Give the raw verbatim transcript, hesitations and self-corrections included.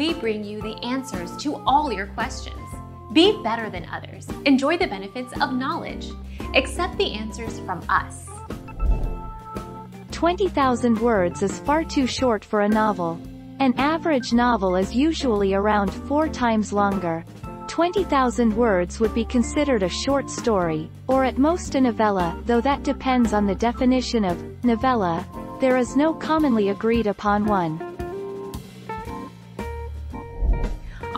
we bring you the answers to all your questions. Be better than others. Enjoy the benefits of knowledge. Accept the answers from us. twenty thousand words is far too short for a novel. An average novel is usually around four times longer. twenty thousand words would be considered a short story, or at most a novella, though that depends on the definition of novella. There is no commonly agreed upon one.